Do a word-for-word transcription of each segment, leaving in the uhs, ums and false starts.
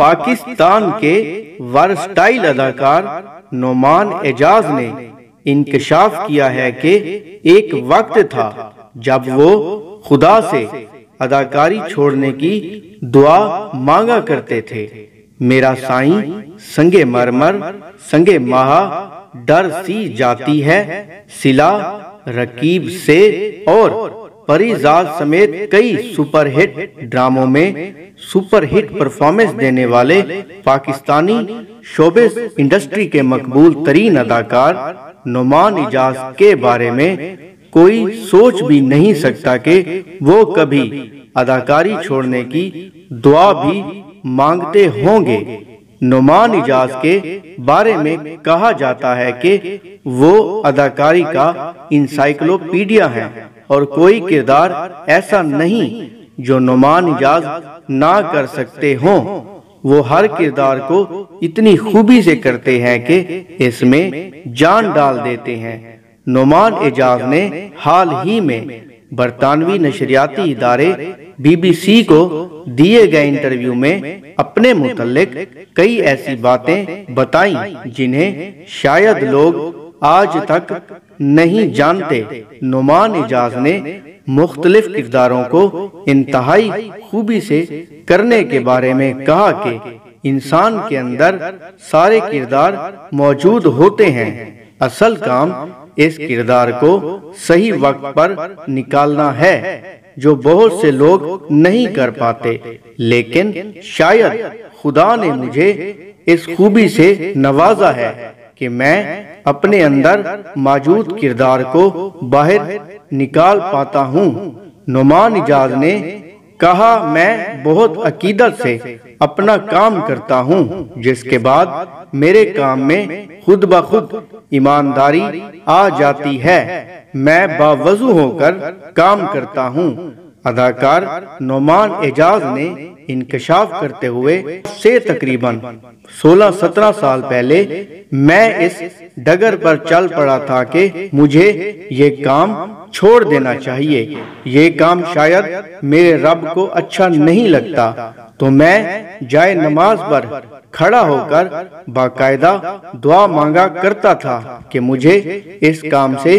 पाकिस्तान के वर्सटाइल अदाकार नोमान एजाज ने इंकशाफ किया है कि एक वक्त था जब वो खुदा से अदाकारी छोड़ने की दुआ मांगा करते थे। मेरा साईं संगे मरमर संगे माह डर सी जाती है, सिला रकीब से और परी ज़ाद समेत कई सुपरहिट ड्रामों में सुपरहिट परफॉर्मेंस देने वाले पाकिस्तानी शोबिज़ इंडस्ट्री के मकबूल तरीन अदाकार नोमान इजाज के बारे में कोई सोच भी नहीं सकता कि वो कभी अदाकारी छोड़ने की दुआ भी मांगते होंगे। नोमान इजाज के बारे में कहा जाता है कि वो अदाकारी का इंसाइक्लोपीडिया है और कोई किरदार ऐसा नहीं जो नोमान इजाज ना कर सकते हों। वो हर किरदार को इतनी खूबी से करते हैं कि इसमें जान डाल देते हैं। नोमान इजाज ने हाल ही में बरतानवी नशरियाती इदारे बीबीसी को दिए गए इंटरव्यू में अपने मुतल्लिक कई ऐसी बातें बताईं जिन्हें शायद लोग आज तक नहीं जानते। नोमान इजाज ने मुख्तलिफ किरदारों को इंतहाई खूबी से करने के बारे में कहा कि इंसान के अंदर सारे किरदार मौजूद होते हैं, असल काम इस किरदार को सही वक्त पर निकालना है जो बहुत से लोग नहीं कर पाते, लेकिन शायद खुदा ने मुझे इस खूबी से नवाजा है कि मैं अपने अंदर मौजूद किरदार को बाहर निकाल पाता हूँ। नोमान इजाज ने कहा, मैं बहुत अकीदत से अपना काम करता हूँ जिसके बाद मेरे काम में खुद ब खुद ईमानदारी आ जाती है। मैं बावजू होकर काम करता हूँ। अदाकार नोमान एजाज ने इंकशाफ करते हुए से तकरीबन सोलह सत्रह साल पहले मैं इस डगर पर चल पड़ा था कि मुझे ये काम छोड़ देना चाहिए, ये काम शायद मेरे रब को अच्छा नहीं लगता, तो मैं जाए नमाज पर खड़ा होकर बाकायदा दुआ मांगा करता था कि मुझे इस काम से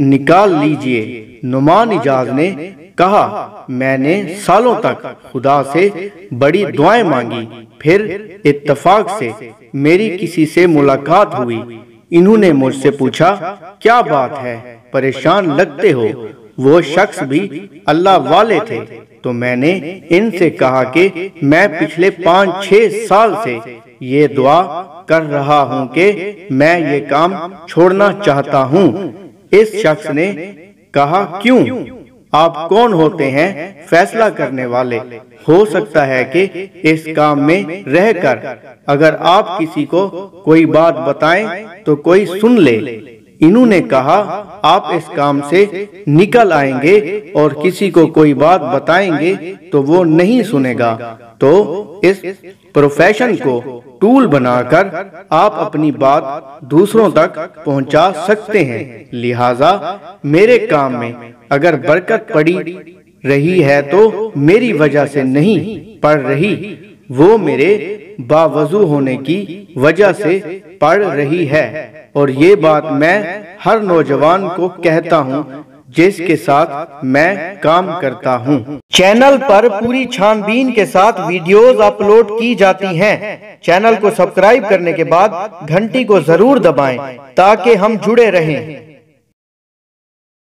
निकाल लीजिए। नोमान इजाज ने कहा, मैंने सालों तक खुदा से बड़ी दुआएं मांगी, फिर इत्तफाक से मेरी किसी से मुलाकात हुई। इन्होंने मुझसे पूछा, क्या बात है, परेशान लगते हो? वो शख्स भी अल्लाह वाले थे, तो मैंने इनसे कहा कि मैं पिछले पाँच छः साल से ये दुआ कर रहा हूँ कि मैं ये काम छोड़ना चाहता हूँ। इस शख्स ने कहा, क्यों? आप कौन होते हैं फैसला करने वाले? हो सकता है कि इस काम में रहकर अगर आप किसी को कोई बात बताएं तो कोई सुन ले। इन्होंने कहा, आप इस काम से निकल आएंगे और किसी को कोई बात बताएंगे तो वो नहीं सुनेगा, तो इस प्रोफेशन को टूल बनाकर आप अपनी बात दूसरों तक पहुंचा सकते हैं। लिहाजा मेरे काम में अगर बरकत पड़ी रही है तो मेरी वजह से नहीं पड़ रही, वो मेरे बावजू होने की वजह से पड़ रही है। और ये बात मैं हर नौजवान को कहता हूँ जिसके साथ मैं काम करता हूँ। चैनल पर पूरी छानबीन के साथ वीडियोस अपलोड की जाती हैं। चैनल को सब्सक्राइब करने के बाद घंटी को जरूर दबाएं ताकि हम जुड़े रहें।